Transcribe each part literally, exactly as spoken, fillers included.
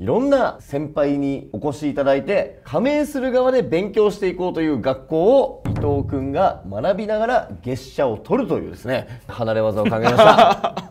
いろんな先輩にお越しいただいて、加盟する側で勉強していこうという学校を伊藤くんが学びながら月謝を取るというですね、離れ技を考えました。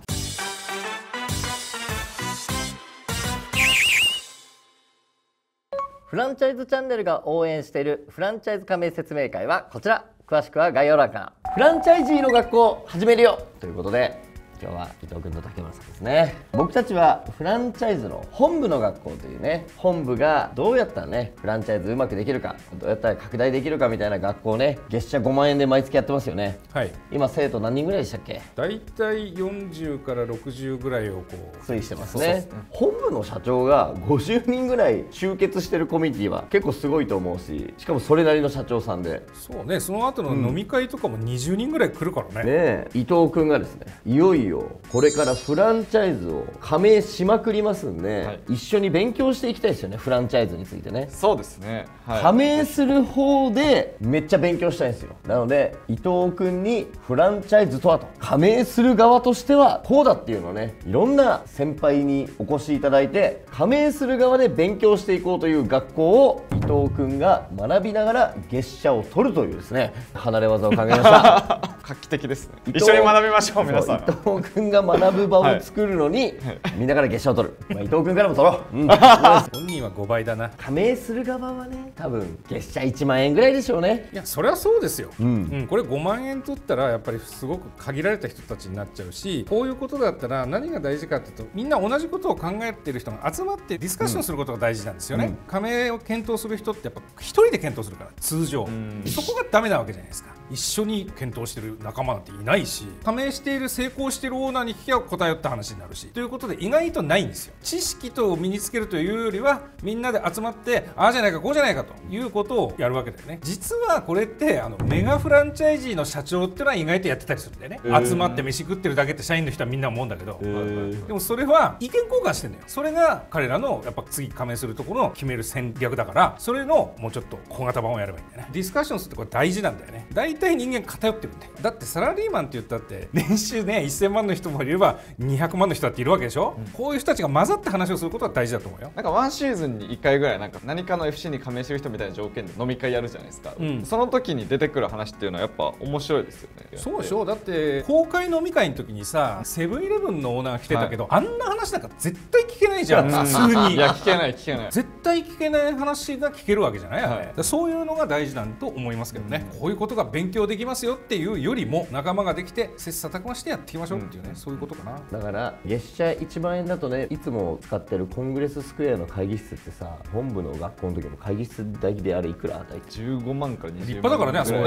フランチャイズチャンネルが応援しているフランチャイズ加盟説明会はこちら。詳しくは概要欄から。フランチャイジーの学校を始めるよということで、今日は伊藤君と竹村さんですね。僕たちはフランチャイズの本部の学校というね、本部がどうやったらねフランチャイズうまくできるか、どうやったら拡大できるかみたいな学校をね、月謝ごまん円で毎月やってますよね。はい。今生徒何人ぐらいでしたっけ？大体よんじゅうからろくじゅうぐらいをこう推移してますね。本部の社長がごじゅうにんぐらい集結してるコミュニティは結構すごいと思うし、しかもそれなりの社長さんで、そうね、その後の飲み会とかもにじゅうにんぐらい来るからね。ねえ、伊藤君がですね、いよいよこれからフランチャイズを加盟しまくりますんで、はい、一緒に勉強していきたいですよね、フランチャイズについてね。そうですね、はい、加盟する方でめっちゃ勉強したいんですよ。なので伊藤君にフランチャイズとはと、加盟する側としてはこうだっていうのをね、いろんな先輩にお越しいただいて、加盟する側で勉強していこうという学校を伊藤君が学びながら月謝を取るというですね、離れ技を考えました。画期的ですね。一緒に学びましょう皆さん。伊藤君が学ぶ場を作るのに、みんなから月謝を取る。まあ、伊藤君からも取ろう。うん、本人はごばいだな。加盟する側はね、多分月謝いちまんえんぐらいでしょうね。いや、それはそうですよ。うん、うん、これごまんえん取ったらやっぱりすごく限られた人たちになっちゃうし、こういうことだったら何が大事かっていうと、みんな同じことを考えてる人が集まってディスカッションすることが大事なんですよね。うん、加盟を検討する人ってやっぱ一人で検討するから通常、うん、そこがダメなわけじゃないですか。一緒に検討してる仲間なんていないし、加盟している成功しているオーナーに聞きゃ答えよった話になるし、ということで意外とないんですよ。知識と身につけるというよりは、みんなで集まってああじゃないかこうじゃないかということをやるわけだよね。実はこれってあのメガフランチャイジーの社長っていうのは意外とやってたりするんだよね。えー、集まって飯食ってるだけって社員の人はみんな思うんだけど、えー、でもそれは意見交換してんだよ。それが彼らのやっぱ次加盟するところを決める戦略だから、それのもうちょっと小型版をやればいいんだよね。ディスカッションするってこれ大事なんだよね。大体人間偏ってるんだよ。だってサラリーマンって言ったって年収ねせんまんの人もいればにひゃくまんの人だっているわけでしょ。うん、こういう人たちが混ざって話をすることは大事だと思うよ。なんかワンシーズンにいっかいぐらい、なんか何かの エフシー に加盟してる人みたいな条件で飲み会やるじゃないですか。うん、その時に出てくる話っていうのはやっぱ面白いですよね。そうでしょ。だって公開飲み会の時にさ、セブンイレブンのオーナーが来てたけど、はい、あんな話なんか絶対聞けないじゃん。うん、普通にいや聞けない聞けない、絶対聞けない話が聞けるわけじゃない、はい、だそういうのが大事なんと思いますけどね。うん、こういうことが勉強できますよっていうよりも、仲間ができて切磋琢磨してやっていきましょうっていうね、うん、そういうことかな。だから月謝いちまんえんだとね、いつも使ってるコングレススクエアの会議室ってさ、本部の学校の時も会議室代であれいくら？じゅうごまんからにじゅうまん。立派だからね、あそこ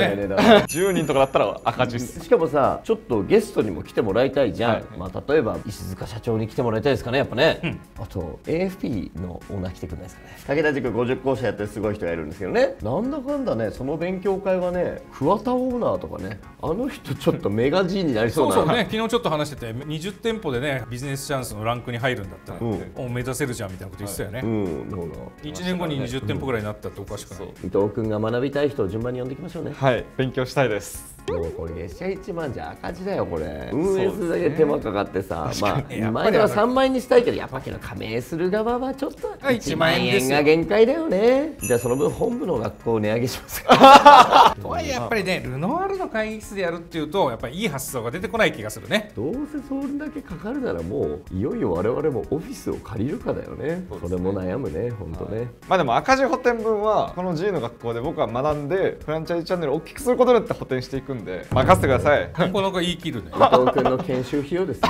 ね。じゅうにんとかだったら赤字っす。しかもさ、ちょっとゲストにも来てもらいたいじゃん。はい、まあ例えば石塚社長に来てもらいたいですかね、やっぱね。うん、あと エーエフピー のオーナー来てくれないですかね。竹田塾ごじゅっこうしゃやってるすごい人がいるんですけどね。なんだかんだね、その勉強会はね、桑田オーナーとかね、あの人ちょっとメガ G になりそうな。そうそうね、昨日ちょっと話してて、にじゅってんぽでねビジネスチャンスのランクに入るんだったら、うん、目指せるじゃんみたいなこと言ってたよね。はい、うん、どうだ。いちねんごににじゅってんぽぐらいになったっておかしくない。伊藤君が学びたい人を順番に呼んでいきましょうね。はい、勉強したいです。もうこれ月謝いちまんじゃ赤字だよこれ。運営するだけ手間かかってさ、ね、まあ前ではさんまんえんにしたいけど、やっぱけど加盟する側はちょっといちまんえんが限界だよね。じゃあその分本部の学校を値上げしますか。とはいえやっぱりね、ルノワールの会議室でやるっていうとやっぱりいい発想が出てこない気がするね。どうせそれだけかかるなら、もういよいよ我々もオフィスを借りるかだよね。それも悩むね、本当ね。はい、まあでも赤字補填分はこの G の学校で僕は学んで、フランチャイズチャンネルを大きくすることによって補填していく。任せてください。なかなか言い切るね。伊藤君の研修費用ですね。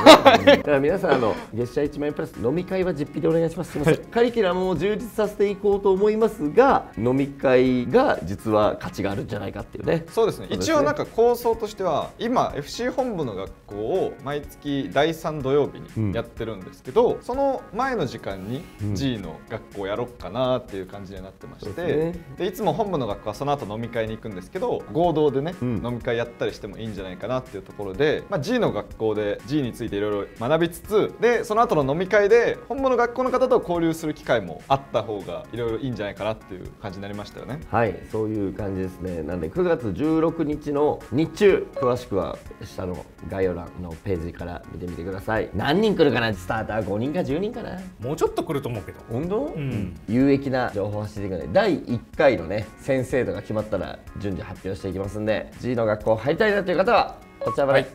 だから皆さん、あの月謝いちまんえんプラス飲み会は実費でお願いします。すみません。はい、カリキュラムを充実させていこうと思いますが、飲み会が実は価値があるんじゃないかっていうね。そうですね。一応なんか構想としては、今 エフシー 本部の学校を毎月だいさんどようびにやってるんですけど、うん、その前の時間に G の学校をやろうかなっていう感じになってまして、うん、でいつも本部の学校はその後飲み会に行くんですけど、合同でね、うん、飲み会回やったりしてもいいんじゃないかなっていうところで、まあ、G の学校で G についていろいろ学びつつ、でその後の飲み会で本物の学校の方と交流する機会もあった方がいろいろいいんじゃないかなっていう感じになりましたよね。はい、そういう感じですね。なのでくがつじゅうろくにちの日中、詳しくは下の概要欄のページから見てみてください。何人来るかな、スターターごにんかじゅうにんかな、もうちょっと来ると思うけど。本当、うん、有益な情報を発信していくので、だいいっかいのね先生度が決まったら順次発表していきますんで、 G の学校入りたいなという方はこちらまで、はい、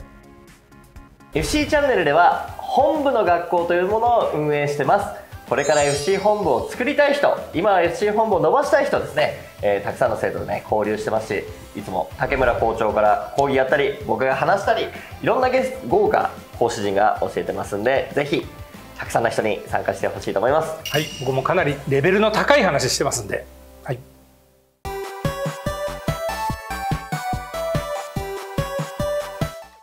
エフシー チャンネルでは本部の学校というものを運営してます。これから エフシー 本部を作りたい人、今は エフシー 本部を伸ばしたい人ですね、えー、たくさんの生徒とね交流してますし、いつも竹村校長から講義やったり、僕が話したり、いろんなゲスト豪華講師陣が教えてますんで、ぜひたくさんの人に参加してほしいと思います。はい、僕もかなりレベルの高い話してますんで、はい。